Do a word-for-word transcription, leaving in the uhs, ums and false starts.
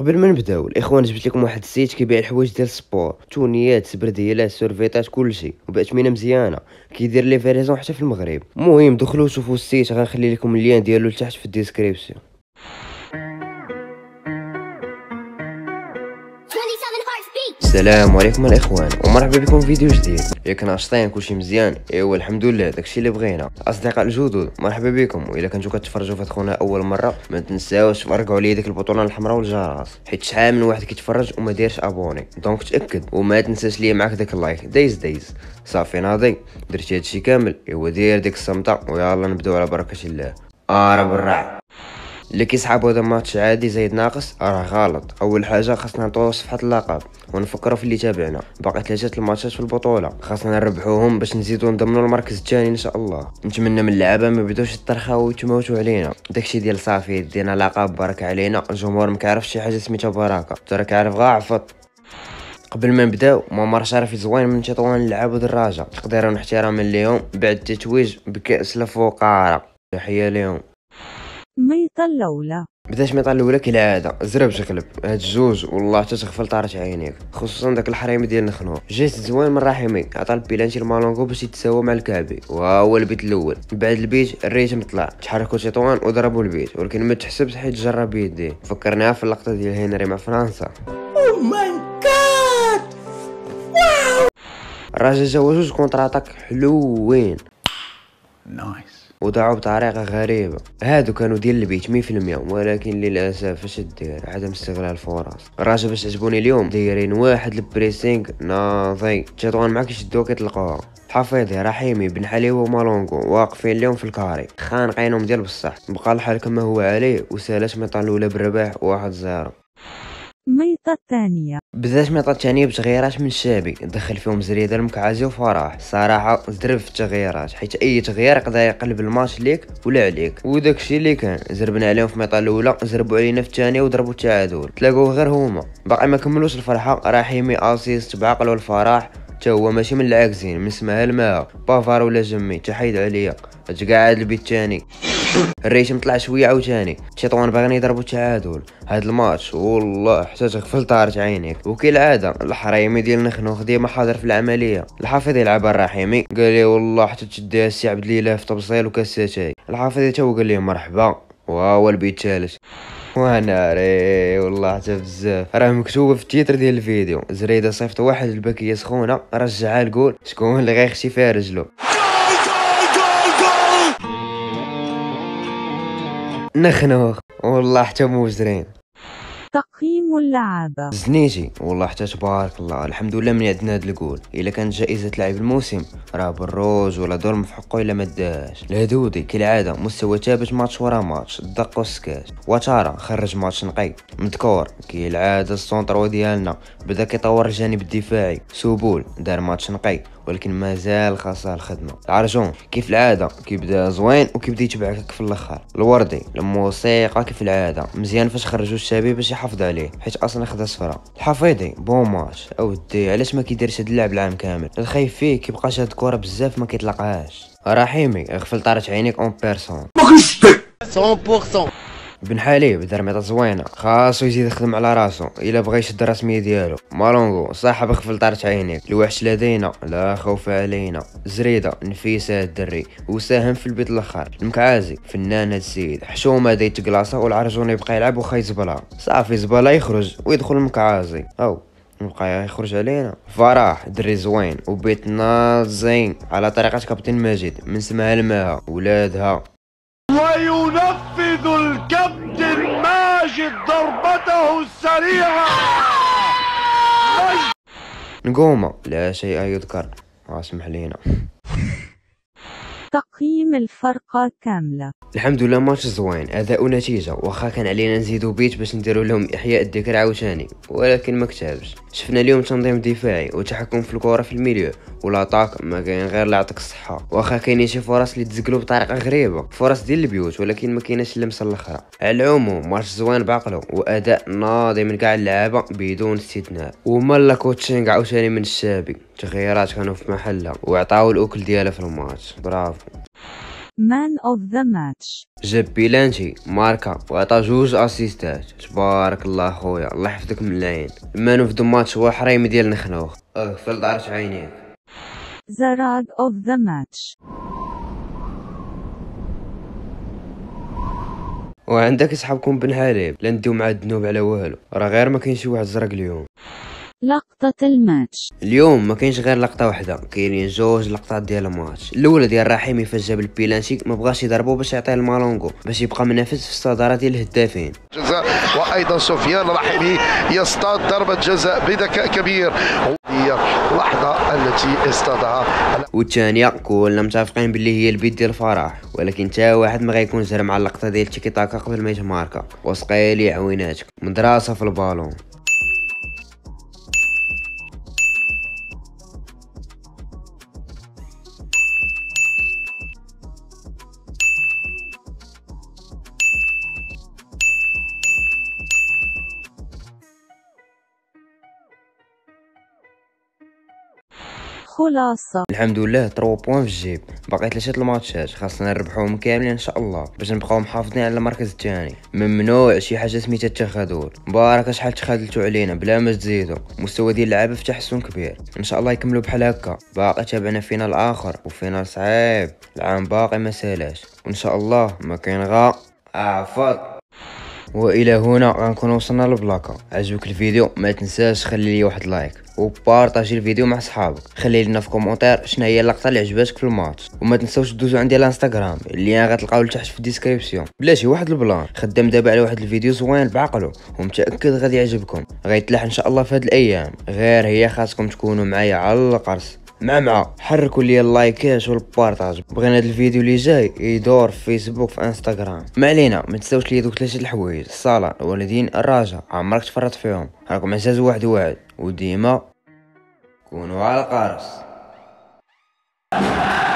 قبل ما نبداو الاخوان جبت لكم واحد السيت كيبيع الحوايج ديال السبور، تونيات، سبرديلات، سيرفيطات، كلشي وباثمنه مزيانه، كيدير لي فيريزون حتى في المغرب. المهم دخلوا شوفوا السيت، غنخلي لكم اللين ديالو لتحت في الديسكريبسيون. السلام عليكم الاخوان ومرحبا بكم في فيديو جديد. الا كنعشطين كلشي مزيان؟ ايوا الحمد لله داكشي اللي بغينا. اصدقاء الجدد مرحبا بكم، والا كنتو كتفرجوا في خونا اول مره ما تنساوش فرقعوا لي ديك البطونه الحمراء والجرس، حيت شحال من واحد كيتفرج وما دايرش ابوني، دونك تاكد وما تنساش لي معاك داك اللايك دايز دايز. صافي ناضي درتي هادشي كامل، ايوا داير ديك الصمته ويلا نبداو على بركه الله. ارب الرعب اللي كيسحاب هذا ماتش عادي زايد ناقص راه غلط. اول حاجه خاصنا نطوروا صفحه اللقب ونفكروا في اللي تابعنا، باقي ثلاثه الماتشات في البطوله خاصنا نربحوهم باش نزيدوا نضمنوا المركز الثاني ان شاء الله. نتمنى من اللعابه ما يبداوش يترخاو ويتموتوا علينا، داكشي ديال صافي دينا لقب بركه علينا. الجمهور ما كيعرفش شي حاجه سميتها بركه، انت راك عارف غا عفط. قبل ما نبداو مؤامره شرفي زوين من تطوان للعاب الرجاء، تقديرا واحتراما ليهم بعد التتويج بكاس الفقراء، تحيه ليهم. ميطة الاولى بداش ميطة الاولى كالعاده زرب شقلب هاد الجوج، والله حتى تغفل طارت عينيك، خصوصا داك الحريمي ديال نخنو. جيست زوين من رحيمي، عطى البيلانتي لمالانغو باش يتساوى مع الكعبي، وها هو البيت الاول. بعد البيت الريتم طلع، تحركوا تطوان وضربوا البيت، ولكن ما تحسبش حيت جرب بيديه، فكرناها في اللقطه ديال هنري مع فرنسا. او ماي جاد واو، الراجل جاوا جوج كونتر اتاك حلوين نايس وضاعوا بطريقه غريبه. هادو كانوا ديال البيت مية في المية، ولكن للاسف اش دير عدم استغلال الفرص. الراجل باش عجبوني اليوم دايرين واحد البريسينغ ناضي، تطوان معاك يشدوها كيطلقوها. الحافيضي رحيمي بنحليب ومالانغو واقفين اليوم في الكاري، خانقينهم ديال بصح، بقى الحال كما هو عليه وسالات ميطا الاولى بالرباح واحد صفر. ميطة الثانية بدات ميطة الثانية بتغييرات من الشابي، دخل فيهم زريدة المكعازي وفرح. صراحة زرب في التغييرات، حيت أي تغيير يقدر يقلب الماتش ليك ولا عليك، وداكشي اللي كان. زربنا عليهم في ميطة الأولى، زربوا علينا في الثانية وضربوا التعادل، تلاقوا غير هما. باقي ما كملوش الفرحة، رحيمي أسيست بعقل والفرح، تا هو ماشي من العاكزين من سماها الماء، بافار ولا جمي تحيد عليا تقعد البيت الثاني. الريتم طلع شويه عاوتاني، تطوان باغيين يضربوا التعادل هاد الماتش، والله حتى تغفل طارت عينيك. وكالعاده الحريمي ديال نخنو ديما حاضر في العمليه، الحافظي يلعب الرحيمي قال لي والله حتى تشديها السي عبد الاله في تبصيل وكاس شاي، الحافظي تا هو قال ليه مرحبا وها هو البيت الثالث. وانا ري والله حتى بزاف راه مكتوبه في التيتر ديال الفيديو، زريده صيفط واحد البكيه سخونه رجعها الجول، شكون اللي غيخشي فيها رجلو؟ نخنوخ والله حتى موزرين. تقييم اللعابه الزنيتي والله حتى تبارك الله، الحمد لله من عندنا هاد الجول، الا كانت جائزه لاعب الموسم راه بالروج ولا ظلم في حقه الا ما داش. الهدودي كالعاده مستوى ثابت ماتش ورا ماتش، الدق والسكات، وتارا خرج ماتش نقي. مذكور كالعاده السونترو ديالنا بدا كيطور الجانب الدفاعي، سبول دار ماتش نقي ولكن مازال خاصها الخدمه. العرجون كيف العاده كيبدا زوين وكيبدا يتبعك في الاخر. الوردي الموسيقى كيف العاده مزيان فاش خرجوا الشباب باش يحافظ عليه حيت اصلا خدا صفرة. الحفيظي بون ماتش اودي، علاش ما كيديرش هاد اللعب العام كامل؟ الخايف فيه كيبقى شاد الكره بزاف ما كيطلقهاش. رحيمي غفل طارت عينيك اون بيرسون مية في المية. بن حليب دار ميطه زوينه، خاصو يزيد يخدم على راسو الا بغى يشد الرسميه ديالو. مالانغو صاحب غفل طارت عينيك، الوحش لدينا لا خوف علينا. زريده نفيس هاد الدري وساهم في البيت الاخر. المكعازي فنان هاد السيد، حشومه دايت كلاصه، والعرجون يبقى يلعب وخا يزبلا. صافي زبلا يخرج ويدخل المكعازي، او يبقى يخرج علينا. فرح دري زوين وبيت نازين على طريقه كابتن ماجد، من سمها الماء ولادها وينفذ الكابتن ماجد ضربته السريعة. نقوم لا شيء يذكر، اسمح لينا. تقييم الفرقة كاملة الحمد لله ماتش زوين، اداء ونتيجة، واخا كان علينا نزيدو بيت باش نديرو لهم احياء الذكرى عاوتاني، ولكن ما كتابش. شفنا اليوم تنظيم دفاعي وتحكم في الكرة في الميليو، والاطاك ما كاين غير اللي عطاك الصحة، واخا كاينين شي فرص اللي تزقلو بطريقة غريبة، فرص ديال البيوت ولكن ما كايناش اللمسة الاخرى. على العموم ماتش زوين بعقلو واداء ناضي من كاع اللعابة بدون استثناء، ومالا كوتشينغ عاوتاني من الشابي، تغييرات كانوا في محلها وعطاو الاكل ديالها في الماتش، برافو. مان اوف ذا ماتش. جاب بيلانتي ماركا وعطا جوج اسيستات، تبارك الله خويا الله يحفظك من العين. مان اوف ذا ماتش هو حريمي ديال نخنوخ، اغفل دارت عينيك. ذا راج اوف ذا ماتش. وعندك اصحابكم بنحليب لا نديو مع الذنوب على والو، راه غير ما كاين شي واحد زرق اليوم. لقطة الماتش. اليوم ما كاينش غير لقطة واحدة، كاينين جوج لقطات ديال الماتش. الأولى ديال رحيمي فاش جاب البيلانتي ما بغاش يضربو باش يعطيه المالانغو باش يبقى منافس في الصدارة ديال الهدافين. جزاء وأيضا سفيان رحيمي يصطاد ضربة جزاء بذكاء كبير. هي اللحظة التي اصطادها. والثانية كلنا متفقين باللي هي البيت ديال الفرح، ولكن حتى واحد ما غيكون زهر مع اللقطة ديال تيكي تاكا قبل ما يتماركا. وسقيلي عويناتك مدرسة في البالون. خلاصة الحمد لله ثلاثة بوان في الجيب، باقي ثلاثة الماتشات خاصنا نربحوهم كاملين ان شاء الله باش نبقاو محافظين على المركز الثاني. ممنوع شي حاجه سميتها التخاذل، مباركه شحال تخاذلتوا علينا بلا ما تزيدوا. مستوى ديال اللعابه في تحسن كبير، ان شاء الله يكملوا بحال هكا. باقي تابعنا فينال اخر وفينال صعيب العام باقي ما سالاش، وان شاء الله ما كاين غا عفط. والى هنا غنكون وصلنا للبلاكه. عجبك الفيديو ما تنساش خلي لي واحد لايك وبارطاجي الفيديو مع صحابك. خلي لنا في كومونتير شنو هي اللقطه اللي عجباتك في الماتش، وما تنساوش تدوزوا عندي على الانستغرام اللي غتلقاوه لتحت في الديسكريبسيون. بلا شي واحد البلان خدام دابا على واحد الفيديو زوين بعقله ومتاكد غادي يعجبكم، غيتلاح ان شاء الله في هاد الايام. غير هي خاصكم تكونوا معايا على القرص مع مع حركوا لي اللايكات والبارطاج. بغينا هذا الفيديو اللي جاي يدور في فيسبوك في انستغرام. ما علينا ما تنساوش لي دوك ثلاثه الحوايج، الصلاه الوالدين الرجاء، عمرك تفرط فيهم. راكم عزاز واحد واحد وديما كونوا على القرص.